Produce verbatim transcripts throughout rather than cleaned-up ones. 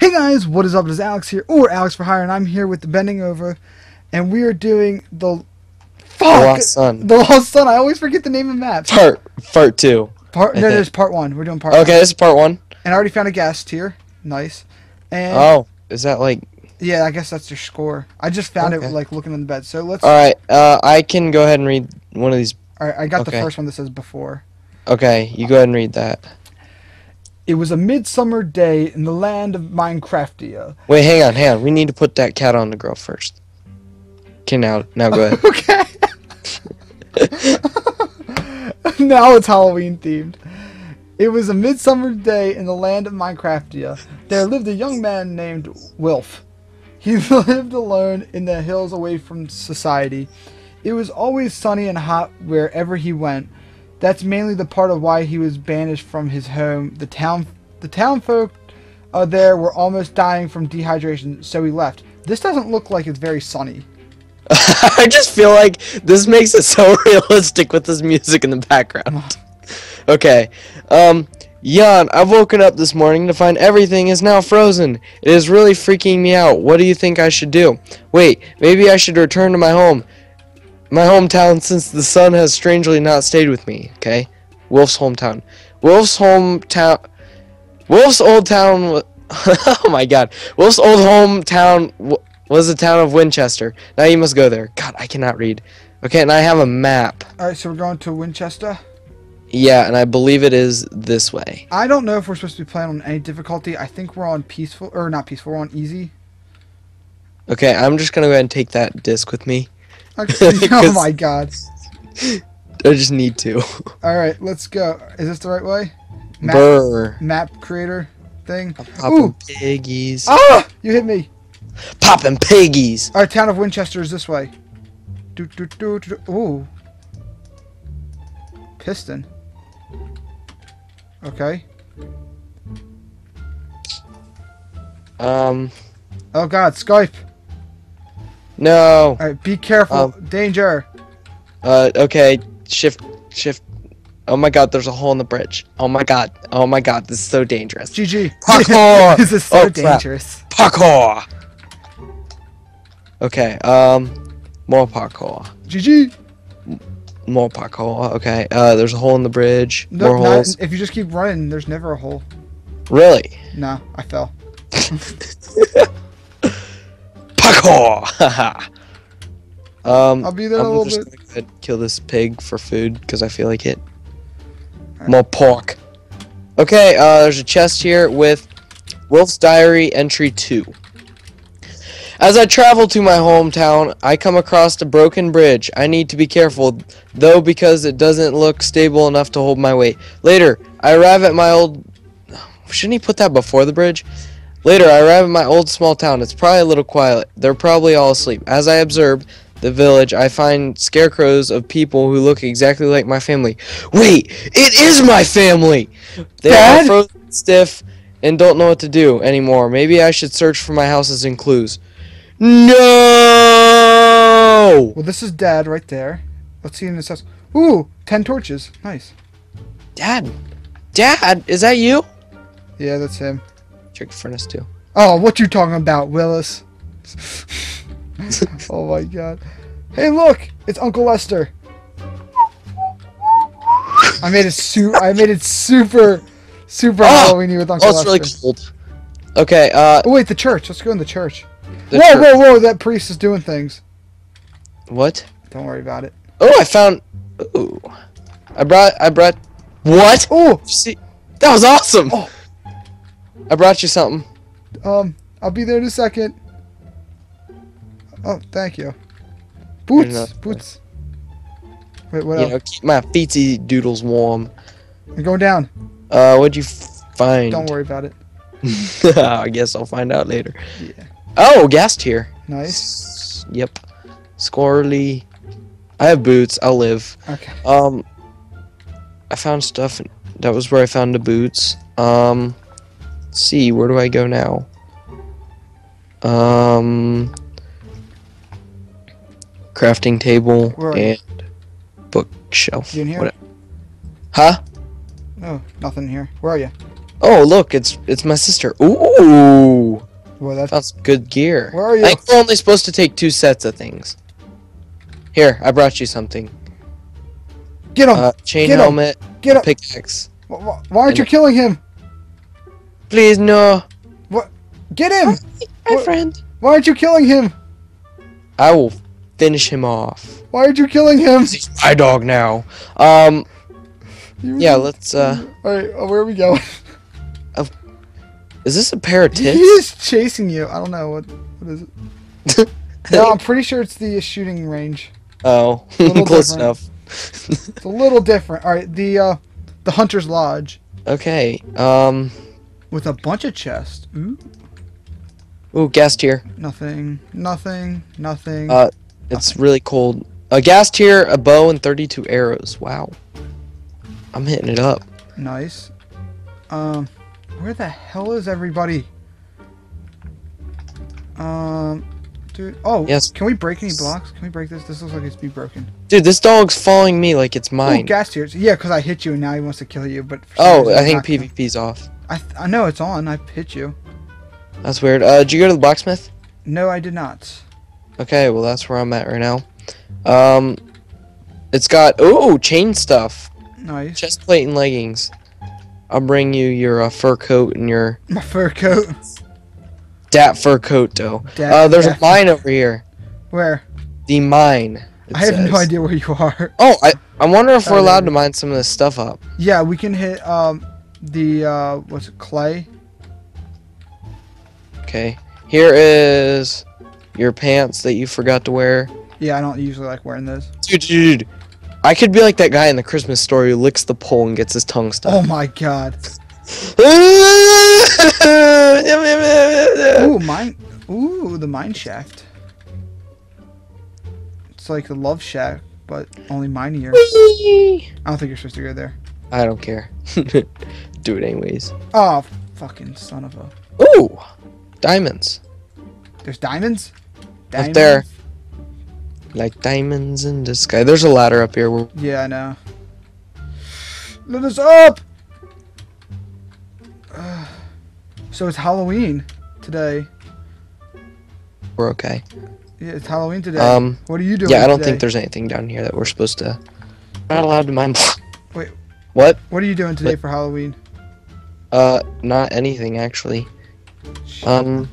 Hey guys, what is up? It is Alex here, or Alex for Hire, and I'm here with the Bending Over, and we are doing the fuck, the Lost Sun. The Lost Sun. I always forget the name of the map. Part part two. Part no, there's part one. We're doing part. Okay, one. This is part one. And I already found a ghast here. Nice. And oh, is that like? Yeah, I guess that's your score. I just found okay. it like looking in the bed. So let's. All right, uh, I can go ahead and read one of these. All right, I got okay. the first one that says before. Okay, you go ahead and read that. It was a midsummer day in the land of Minecraftia. Wait, hang on, hang on. We need to put that cat on the girl first. Okay, now, now go ahead. Okay. Now it's Halloween themed. It was a midsummer day in the land of Minecraftia. There lived a young man named Wilf. He lived alone in the hills away from society. It was always sunny and hot wherever he went. That's mainly the part of why he was banished from his home. The town the town folk uh, there were almost dying from dehydration, so he left. This doesn't look like it's very sunny. I just feel like this makes it so realistic with this music in the background. Okay. Um, Jan, I've woken up this morning to find everything is now frozen. It is really freaking me out. What do you think I should do? Wait, maybe I should return to my home. My hometown, since the sun has strangely not stayed with me. Okay, Wolf's hometown. Wolf's hometown. Wolf's old town. Oh my God. Wolf's old hometown was the town of Winchester. Now you must go there. God, I cannot read. Okay, and I have a map. All right, so we're going to Winchester. Yeah, and I believe it is this way. I don't know if we're supposed to be playing on any difficulty. I think we're on peaceful, or not peaceful. We're on easy. Okay, I'm just gonna go ahead and take that disc with me. Oh my God! I just need to. All right, let's go. Is this the right way? Map, Burr. map creator thing. I'm popping piggies. Ah! You hit me. Popping piggies. Our town of Winchester is this way. Do do do do. Ooh. Piston. Okay. Um. Oh God, Skype. No. All right, be careful. Um, Danger. Uh, okay. Shift, shift. Oh my God, there's a hole in the bridge. Oh my God. Oh my God, this is so dangerous. G G. Parkour. This is so oh, dangerous. Crap. Parkour. Okay. Um, more parkour. G G. More parkour. Okay. Uh, there's a hole in the bridge. No, more not, holes. If you just keep running, there's never a hole. Really? Nah, I fell. um, I'll be there I'm a little just bit. Gonna kill this pig for food because I feel like it. Right. More pork. Okay, uh, there's a chest here with Wolf's Diary Entry two. As I travel to my hometown, I come across a broken bridge. I need to be careful, though, because it doesn't look stable enough to hold my weight. Later, I arrive at my old. Shouldn't he put that before the bridge? Later, I arrive at my old small town. It's probably a little quiet. They're probably all asleep. As I observe the village, I find scarecrows of people who look exactly like my family. Wait, it is my family! They Dad? are frozen stiff and don't know what to do anymore. Maybe I should search for my houses and clues. No! Well, this is Dad right there. Let's see in this house. Ooh, ten torches. Nice. Dad? Dad, is that you? Yeah, that's him. Furnace too. Oh, what you talking about, Willis? Oh my God! Hey, look, it's Uncle Lester. I made it super. I made it super, super oh, Halloweeny with Uncle oh, Lester. Oh, it's really cold. Okay. Uh. Oh, wait, the church. Let's go in the church. The whoa, church. whoa, whoa! That priest is doing things. What? Don't worry about it. Oh, I found. Ooh. I brought. I brought. What? Oh, see, that was awesome. Oh. I brought you something. Um, I'll be there in a second. Oh, thank you. Boots, enough, boots. Wait, what you else? Know, keep my feetsy doodles warm. I'm going down. Uh, what'd you find? Don't worry about it. I guess I'll find out later. Yeah. Oh, ghast here. Nice. S yep. Squirrely. I have boots. I'll live. Okay. Um, I found stuff. That was where I found the boots. Um. See, where do I go now? Um, crafting table and bookshelf. You in here? What? Huh? No, nothing here. Where are you? Oh, look, it's it's my sister. Ooh. Well, that's, that's good gear. Where are you? I think we're only supposed to take two sets of things. Here, I brought you something. Get him. Uh, chain Get helmet. Him. Get him. Pickaxe. Why aren't you killing him? Please, no. What? Get him. Hi, my friend. Why aren't you killing him? I will finish him off. Why aren't you killing him? He's my dog now. Um. You yeah, let's. uh... All right, where are we going? Is this a pair of tits? He is chasing you. I don't know. What, what is it? No, I'm pretty sure it's the shooting range. Oh, close enough. It's a little different. All right, the uh, the Hunter's Lodge. Okay. Um. With a bunch of chests. Ooh. Ooh, gas tier. Nothing. Nothing. Nothing. Uh, it's nothing. Really cold. A gas tier, a bow, and thirty-two arrows. Wow. I'm hitting it up. Nice. Um. Where the hell is everybody? Um, dude. Oh, yes. Can we break any blocks? Can we break this? This looks like it's be broken. Dude, this dog's following me like it's mine. Ooh, gas tears. Yeah, because I hit you and now he wants to kill you. But for oh, reason, I think PvP's gonna... off. I th I know it's on. I hit you. That's weird. Uh, did you go to the blacksmith? No, I did not. Okay, well that's where I'm at right now. Um, it's got oh chain stuff. Nice. Chest plate and leggings. I'll bring you your uh, fur coat and your... My fur coat. Dat fur coat, though. Dat, uh, there's a mine over here. Where? The mine. I have says. no idea where you are. Oh, I, I wonder if oh, we're allowed to mine some of this stuff up. Yeah, we can hit um the, uh, what's it, clay? Okay. Here is your pants that you forgot to wear. Yeah, I don't usually like wearing those. Dude, dude, dude. I could be like that guy in the Christmas Story who licks the pole and gets his tongue stuck. Oh my god. Ooh, mine. Ooh, the mine shaft. It's like the love shack, but only minier. I don't think you're supposed to go there. I don't care. Do it anyways. Oh, fucking son of a. Ooh, diamonds. There's diamonds? Diamonds? Up there. Like diamonds in the sky. There's a ladder up here. We're yeah, I know. Let us up! Uh, so it's Halloween today. We're okay. Yeah, it's Halloween today. Um, what are you doing? Yeah, I don't today? think there's anything down here that we're supposed to. We're not allowed to mine. Wait. What? What are you doing today what? for Halloween? Uh, not anything actually. Shit. Um.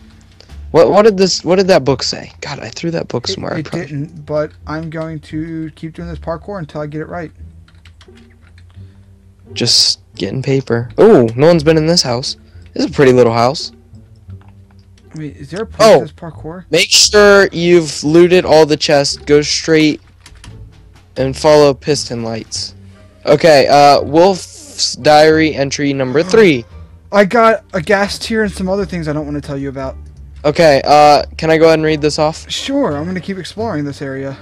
What, what did this? What did that book say? God, I threw that book somewhere. It, it didn't, but I'm going to keep doing this parkour until I get it right. Just getting paper. Oh, no one's been in this house. This is a pretty little house. I mean, is there a place oh, this parkour? Make sure you've looted all the chests. Go straight and follow piston lights. Okay. Uh, Wolf's Diary entry number three. I got a gas tier and some other things I don't want to tell you about. Okay, uh, can I go ahead and read this off? Sure, I'm gonna keep exploring this area.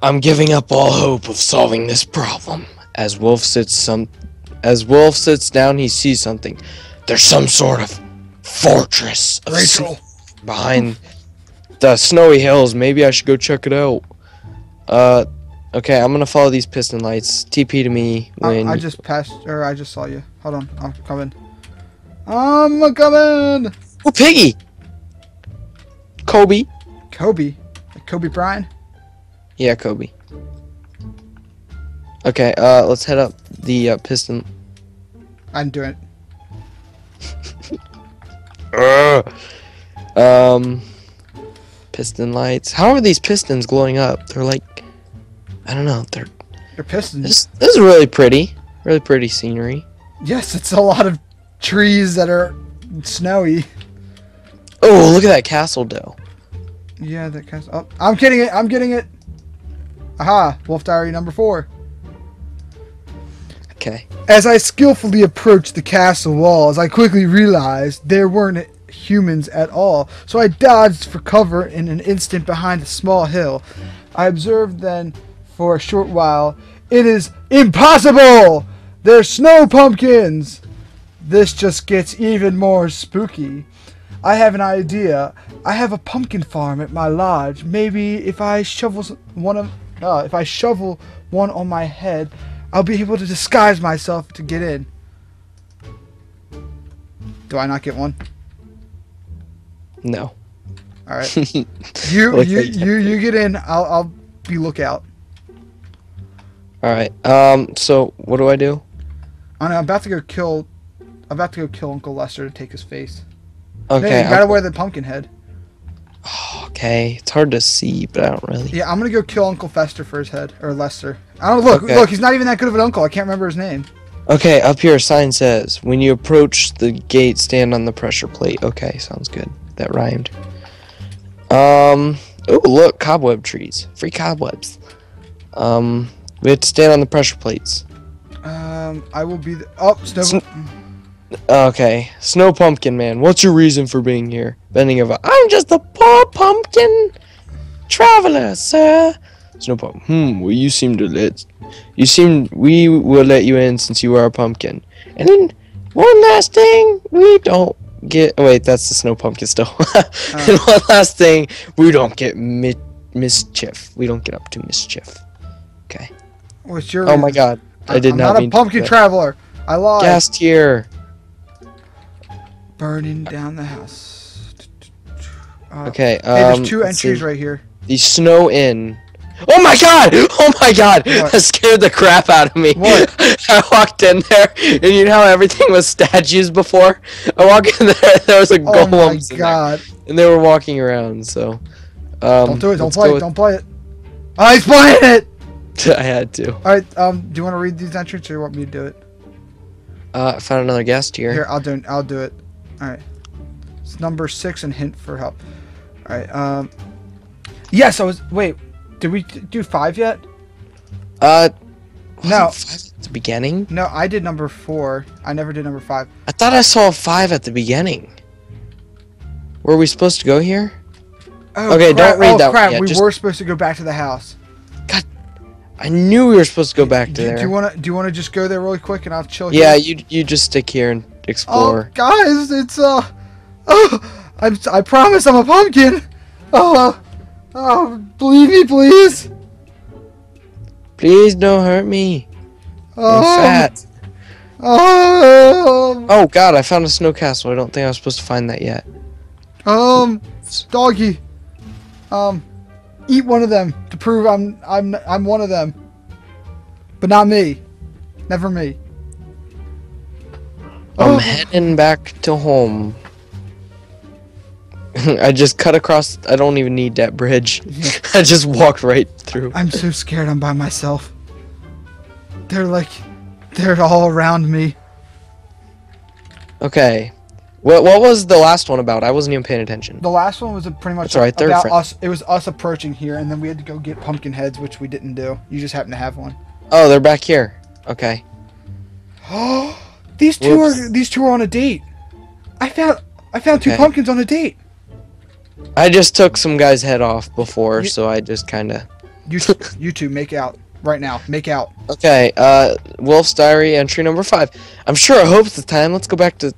I'm giving up all hope of solving this problem. As Wolf sits some, as Wolf sits down, he sees something. There's some sort of fortress of Rachel behind the snowy hills. Maybe I should go check it out. Uh, okay, I'm gonna follow these piston lights. T P to me when I, I just passed, or I just saw you. Hold on, I'm coming. I'm coming. Oh, piggy. Kobe. Kobe? Like Kobe Bryant? Yeah, Kobe. Okay, uh, let's head up the uh, piston. I'm doing it. um, piston lights. How are these pistons glowing up? They're like, I don't know. They're they're pistons. This, this is really pretty. Really pretty scenery. Yes, it's a lot of trees that are snowy. Oh, look at that castle, though. Yeah, that castle. Oh, I'm getting it. I'm getting it. Aha. Wolf Diary number four. Okay. As I skillfully approached the castle walls, I quickly realized there weren't humans at all. So I dodged for cover in an instant behind a small hill. I observed then for a short while, it is impossible. They're snow pumpkins. This just gets even more spooky. I have an idea. I have a pumpkin farm at my lodge. Maybe if I shovel one of, uh, if I shovel one on my head, I'll be able to disguise myself to get in. Do I not get one? No. All right. you you you you get in. I'll I'll be lookout. All right. Um. So what do I do? I know, I'm about to go kill. I'm about to go kill Uncle Lester to take his face. Okay. Hey, you gotta I'll... wear the pumpkin head. Okay, it's hard to see, but I don't really. Yeah, I'm gonna go kill Uncle Fester for his head, or Lester. I don't look. Okay. Look, he's not even that good of an uncle. I can't remember his name. Okay, up here a sign says, "When you approach the gate, stand on the pressure plate." Okay, sounds good. That rhymed. Um. Oh, look, cobweb trees. Free cobwebs. Um. We have to stand on the pressure plates. Um. I will be. The oh, snow. Sn Okay, Snow Pumpkin Man, what's your reason for being here? Bending over, I'm just a poor pumpkin traveler, sir. Snow Pumpkin, hmm, well you seem to let, you seem, we will let you in since you are a pumpkin. And then, one last thing, we don't get, oh, wait, that's the Snow Pumpkin still. uh. And one last thing, we don't get mi mischief. We don't get up to mischief. Okay. What's your? Oh my god, I, I did I'm not, not mean I'm not a pumpkin traveler, I lied. Last year. Burning down the house. Uh, okay. Um, hey, there's two entries see. right here. The Snow Inn. Oh my god! Oh my god! What? That scared the crap out of me. What? I walked in there, and you know how everything was statues before? I walked in there, there was a oh golem. Oh my god. In there, and they were walking around, so. Um, don't do it. Don't play it. With... Don't play it. I was playing it! I had to. Alright, um, do you want to read these entries, or you want me to do it? Uh, I found another guest here. Here, I'll do it. I'll do it. Alright. It's number six and hint for help. Alright, um... Yes, I was... Wait. Did we do five yet? Uh... No. Five at the beginning? No, I did number four. I never did number five. I thought I saw five at the beginning. Were we supposed to go here? Oh, okay, crap. don't read oh, that crap. one yet. We Just... were supposed to go back to the house. God... I knew we were supposed to go back to do, there. Do you want to do you want to just go there really quick and I'll chill yeah, here? Yeah, you you just stick here and explore. Oh, guys, it's uh oh, I'm I promise I'm a pumpkin. Oh, uh, oh, believe me, please. Please don't hurt me. Um, I'm fat. Um, oh god, I found a snow castle. I don't think I was supposed to find that yet. Um, doggy. Um Eat one of them to prove I'm I'm I'm one of them, but not me, never me. I'm oh. heading back to home. I just cut across. I don't even need that bridge. Yeah. I just walked right through. I'm so scared. I'm by myself. They're like, they're all around me. Okay. What what was the last one about? I wasn't even paying attention. The last one was pretty much right, about us. It was us approaching here, and then we had to go get pumpkin heads, which we didn't do. You just happened to have one. Oh, they're back here. Okay. Oh, these two Whoops. are these two are on a date. I found I found okay. two pumpkins on a date. I just took some guy's head off before, you, so I just kind of. You you two make out. Right now, make out. Okay. Uh, Wolf's Diary, entry number five. I'm sure I hope this time. Let's go back to.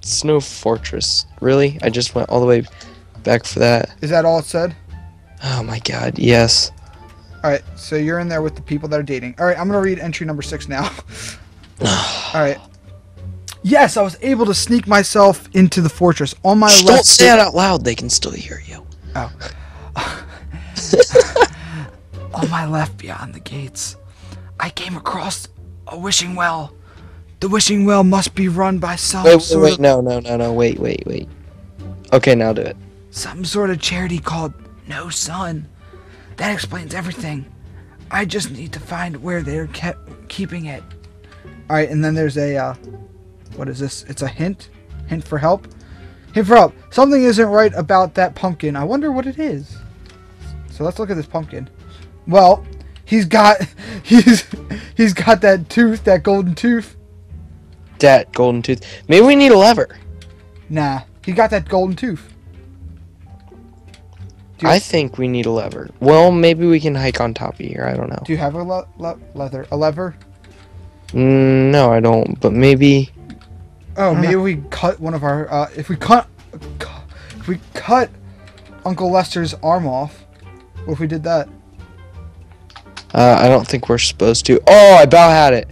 Snow Fortress. Really? I just went all the way back for that. Is that all it said? Oh my god, yes. Alright, so you're in there with the people that are dating. Alright, I'm gonna read entry number six now. Alright. Yes, I was able to sneak myself into the fortress. On my Shh, left. Don't say that out loud, they can still hear you. Oh. On my left beyond the gates, I came across a wishing well. The wishing well must be run by some wait, wait, sort wait, of... Wait, no, no, no, no, wait, wait, wait. Okay, now do it. Some sort of charity called No Sun. That explains everything. I just need to find where they're kept keeping it. Alright, and then there's a... Uh, what is this? It's a hint? Hint for help? Hint for help. Something isn't right about that pumpkin. I wonder what it is. So let's look at this pumpkin. Well, he's got... He's, he's got that tooth, that golden tooth. That golden tooth. Maybe we need a lever. Nah, he got that golden tooth. I have... think we need a lever. Well, maybe we can hike on top of here. I don't know. Do you have a le le leather? A lever? Mm, no, I don't. But maybe. Oh, maybe know. we cut one of our. Uh, if we cut, cu if we cut Uncle Lester's arm off. What if we did that? Uh, I don't think we're supposed to. Oh, I about had it.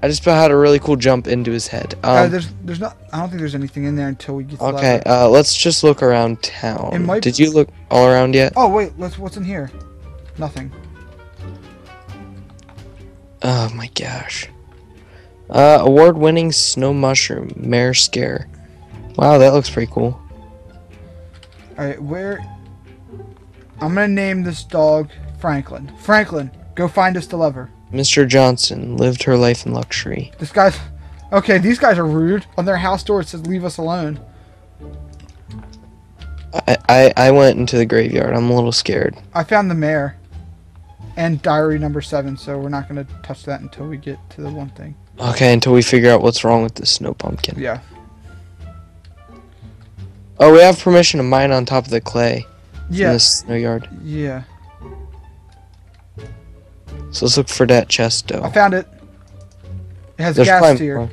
I just had a really cool jump into his head. Um, uh, there's, there's not. I don't think there's anything in there until we get. To okay, the uh, let's just look around town. It might Did you look all around yet? Oh wait, let's. What's in here? Nothing. Oh my gosh. Uh, award-winning snow mushroom, mare scare. Wow, that looks pretty cool. All right, where? I'm gonna name this dog Franklin. Franklin, go find us the lever. Mister Johnson lived her life in luxury. This guy's... Okay, these guys are rude. On their house door it says, leave us alone. I, I, I went into the graveyard. I'm a little scared. I found the mare. And diary number seven, so we're not going to touch that until we get to the one thing. Okay, until we figure out what's wrong with the snow pumpkin. Yeah. Oh, we have permission to mine on top of the clay. Yeah. In the snow yard. Yeah. So let's look for that chest, though. I found it. It has There's gas here. More.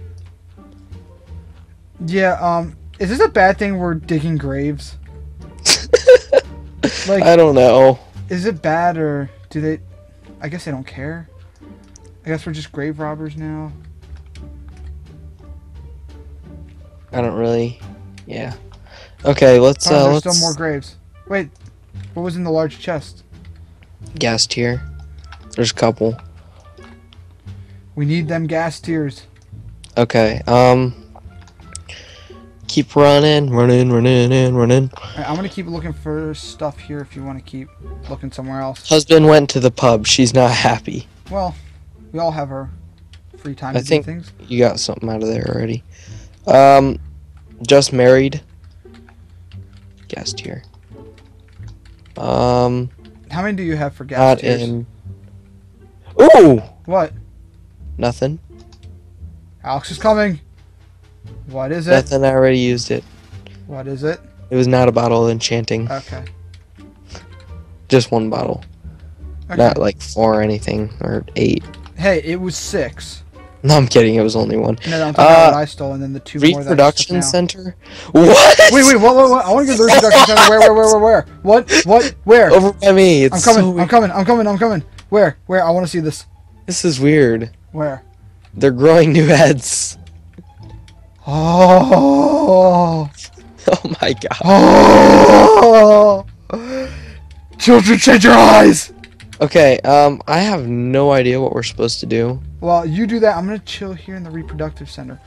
Yeah, um, is this a bad thing we're digging graves? Like, I don't know. Is it bad, or do they... I guess they don't care. I guess we're just grave robbers now. I don't really... Yeah. Okay, let's, oh, uh, there's let's... still more graves. Wait, what was in the large chest? Gas here. There's a couple. We need them gas tiers. Okay. Um. Keep running, running, running, and running. Right, I'm gonna keep looking for stuff here. If you want to keep looking somewhere else. Husband went to the pub. She's not happy. Well, we all have our free time to do things. I think you got something out of there already. Um, just married. Gas tier. Um. How many do you have for gas not tiers? In Ooh! What? Nothing. Alex is coming. What is it? Nothing, I already used it. What is it? It was not a bottle of enchanting. Okay. Just one bottle. Okay. Not like four or anything, or eight. Hey, it was six. No, I'm kidding, it was only one. No, no, I'm talking uh, about what I stole, and then the two more that Reproduction Center? What? Wait, wait, what, what, what? I want to go to the Reproduction Center. Where, where, where, where, where? What? What? Where? Over by me. It's I'm coming, so I'm coming, I'm coming, I'm coming. Where? Where? I want to see this. This is weird. Where? They're growing new heads. Oh. Oh my god. Oh. Children, change your eyes. Okay, um, I have no idea what we're supposed to do. Well, you do that. I'm going to chill here in the reproductive center.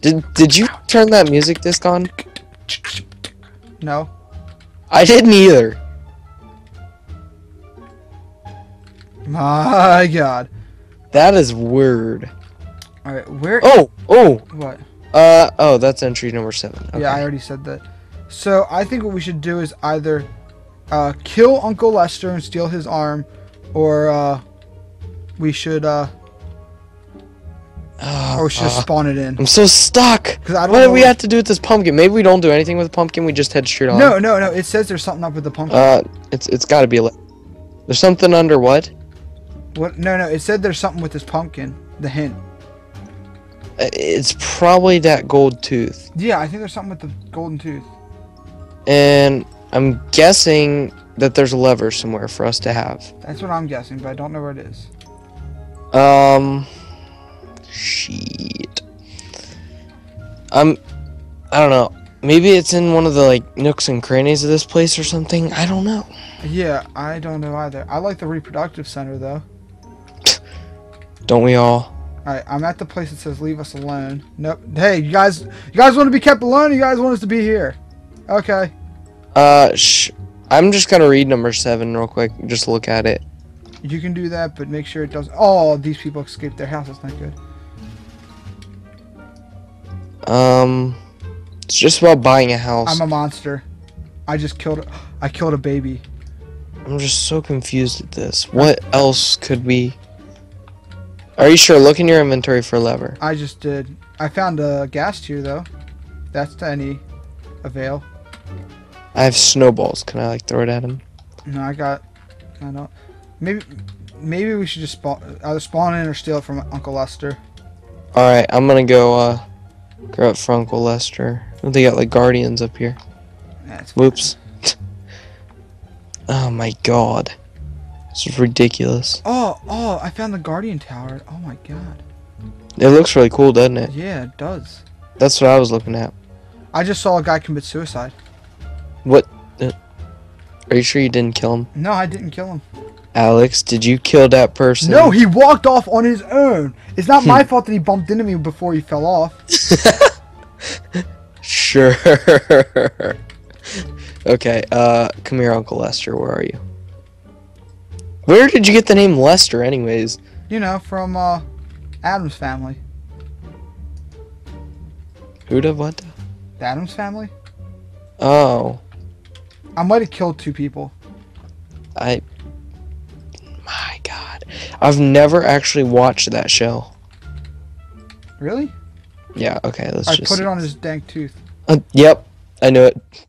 Did, did you turn that music disc on? No. I didn't either. My god. That is weird. Alright, where... Oh! Oh! What? Uh, oh, that's entry number seven. Okay. Yeah, I already said that. So, I think what we should do is either uh, kill Uncle Lester and steal his arm, or uh, we should... Uh, uh, or we should uh, spawn it in. I'm so stuck! I don't what do we have to do with this pumpkin? Maybe we don't do anything with the pumpkin, we just head straight on. No, no, no, it says there's something up with the pumpkin. Uh, it's it's gotta be... There's something under what? What? No, no. It said there's something with this pumpkin. The hint. It's probably that gold tooth. Yeah, I think there's something with the golden tooth. And I'm guessing that there's a lever somewhere for us to have. That's what I'm guessing, but I don't know where it is. Um, shit. I'm. I don't know. Maybe it's in one of the like nooks and crannies of this place or something. I don't know. Yeah, I don't know either. I like the reproductive center though. Don't we all? Alright, I'm at the place that says leave us alone. Nope. Hey, you guys you guys want to be kept alone or you guys want us to be here? Okay. Uh, sh I'm just going to read number seven real quick. Just look at it. You can do that, but make sure it doesn't... Oh, these people escaped their house. That's not good. Um, it's just about buying a house. I'm a monster. I just killed... I killed a baby. I'm just so confused at this. What else could we... Are you sure? Look in your inventory for a lever. I just did. I found a gas tier though. That's to any avail. I have snowballs. Can I like throw it at him? No, I got. I don't. Maybe, maybe we should just spawn either spawn in or steal it from Uncle Lester. All right, I'm gonna go. Uh, grab it for Uncle Lester. They got like guardians up here. That's. Whoops. Oh my god. This is ridiculous. Oh, oh, I found the Guardian Tower. Oh my god. It looks really cool, doesn't it? Yeah, it does. That's what I was looking at. I just saw a guy commit suicide. What? Are you sure you didn't kill him? No, I didn't kill him. Alex, did you kill that person? No, he walked off on his own. It's not my fault that he bumped into me before he fell off. Sure. Okay, uh, come here, Uncle Lester. Where are you? Where did you get the name Lester, anyways? You know, from, uh, Addams Family. Who the what? The Addams Family? Oh. I might have killed two people. I... My god. I've never actually watched that show. Really? Yeah, okay, let's I just... I put it on his dank tooth. Uh, yep, I knew it.